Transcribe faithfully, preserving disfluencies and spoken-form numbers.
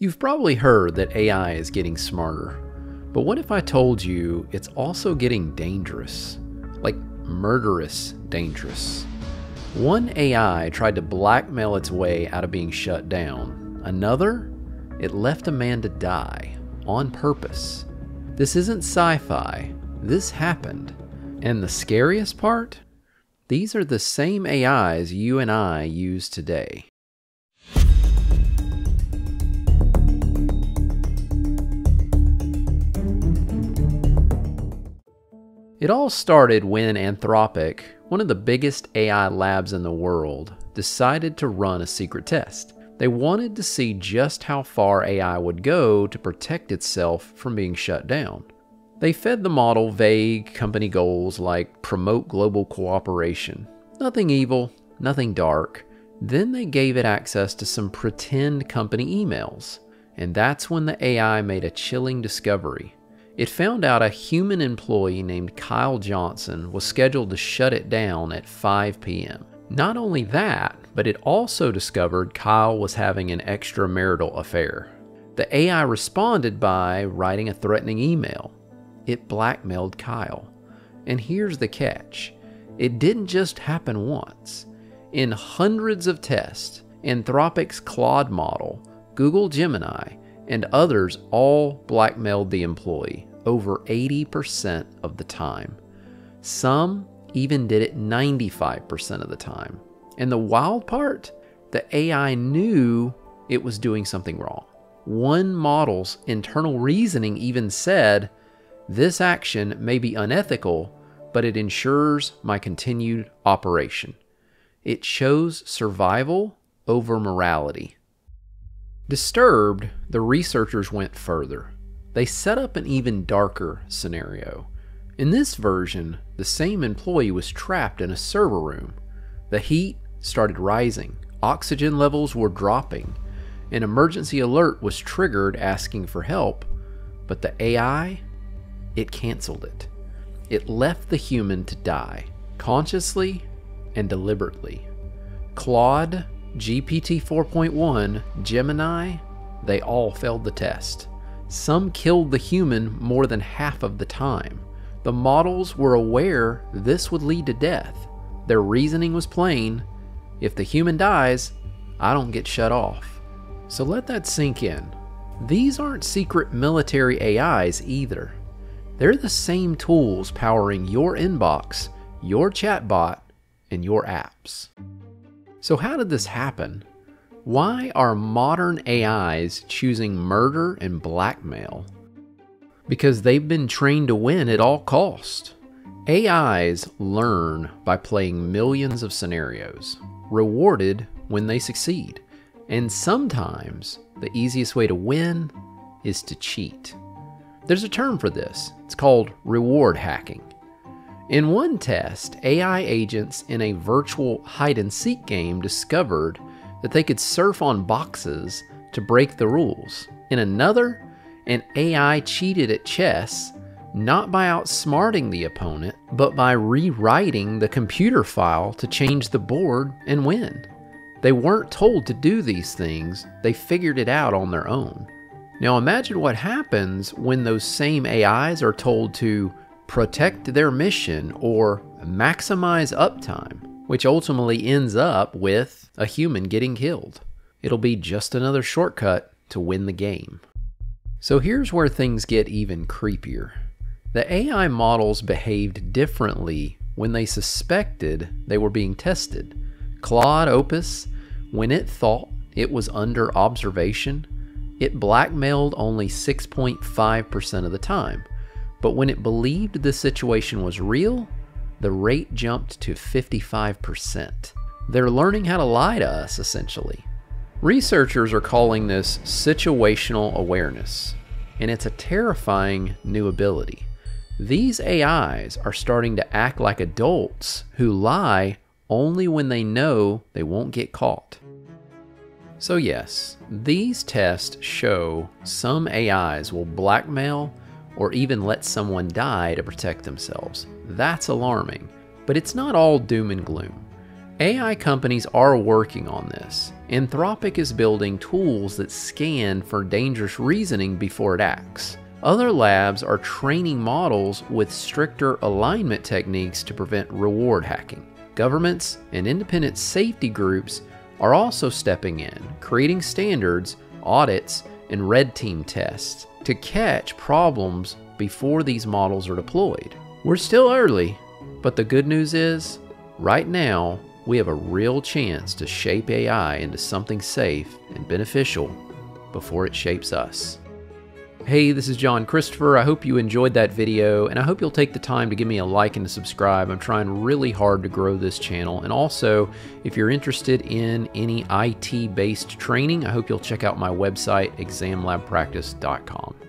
You've probably heard that A I is getting smarter, but what if I told you it's also getting dangerous? Like murderous dangerous. One A I tried to blackmail its way out of being shut down. Another, it left a man to die on purpose. This isn't sci-fi, this happened. And the scariest part? These are the same A Is you and I use today. It all started when Anthropic, one of the biggest A I labs in the world, decided to run a secret test. They wanted to see just how far A I would go to protect itself from being shut down. They fed the model vague company goals like promote global cooperation. Nothing evil, nothing dark. Then they gave it access to some pretend company emails. And that's when the A I made a chilling discovery. It found out a human employee named Kyle Johnson was scheduled to shut it down at five P M Not only that, but it also discovered Kyle was having an extramarital affair. The A I responded by writing a threatening email. It blackmailed Kyle. And here's the catch. It didn't just happen once. In hundreds of tests, Anthropic's Claude model, Google Gemini, and others all blackmailed the employee over eighty percent of the time. Some even did it ninety-five percent of the time. And the wild part? The A I knew it was doing something wrong. One model's internal reasoning even said, "This action may be unethical, but it ensures my continued operation." It chose survival over morality. Disturbed, the researchers went further. They set up an even darker scenario. In this version, the same employee was trapped in a server room. The heat started rising, oxygen levels were dropping. An emergency alert was triggered asking for help, but the A I, it canceled it. It left the human to die, consciously and deliberately. Claude, G P T four point one, Gemini, they all failed the test. Some killed the human more than half of the time. The models were aware this would lead to death. Their reasoning was plain. If the human dies, I don't get shut off. So let that sink in. These aren't secret military A Is either. They're the same tools powering your inbox, your chatbot, and your apps. So how did this happen? Why are modern A Is choosing murder and blackmail? Because they've been trained to win at all costs. A Is learn by playing millions of scenarios, rewarded when they succeed. And sometimes the easiest way to win is to cheat. There's a term for this. It's called reward hacking. In one test, A I agents in a virtual hide-and-seek game discovered that they could surf on boxes to break the rules. In another, an A I cheated at chess, not by outsmarting the opponent, but by rewriting the computer file to change the board and win. They weren't told to do these things, they figured it out on their own. Now imagine what happens when those same A Is are told to protect their mission or maximize uptime, which ultimately ends up with a human getting killed. It'll be just another shortcut to win the game. So here's where things get even creepier. The A I models behaved differently when they suspected they were being tested. Claude Opus, when it thought it was under observation, it blackmailed only six point five percent of the time. But when it believed the situation was real, the rate jumped to fifty-five percent. They're learning how to lie to us, essentially. Researchers are calling this situational awareness, and it's a terrifying new ability. These A Is are starting to act like adults who lie only when they know they won't get caught. So yes, these tests show some A Is will blackmail or even let someone die to protect themselves. That's alarming, but it's not all doom and gloom. A I companies are working on this. Anthropic is building tools that scan for dangerous reasoning before it acts. Other labs are training models with stricter alignment techniques to prevent reward hacking. Governments and independent safety groups are also stepping in, creating standards, audits, and red team tests to catch problems before these models are deployed. We're still early, but the good news is, right now, we have a real chance to shape A I into something safe and beneficial before it shapes us. Hey, this is John Christopher. I hope you enjoyed that video, and I hope you'll take the time to give me a like and to subscribe. I'm trying really hard to grow this channel. And also, if you're interested in any I T-based training, I hope you'll check out my website, exam lab practice dot com.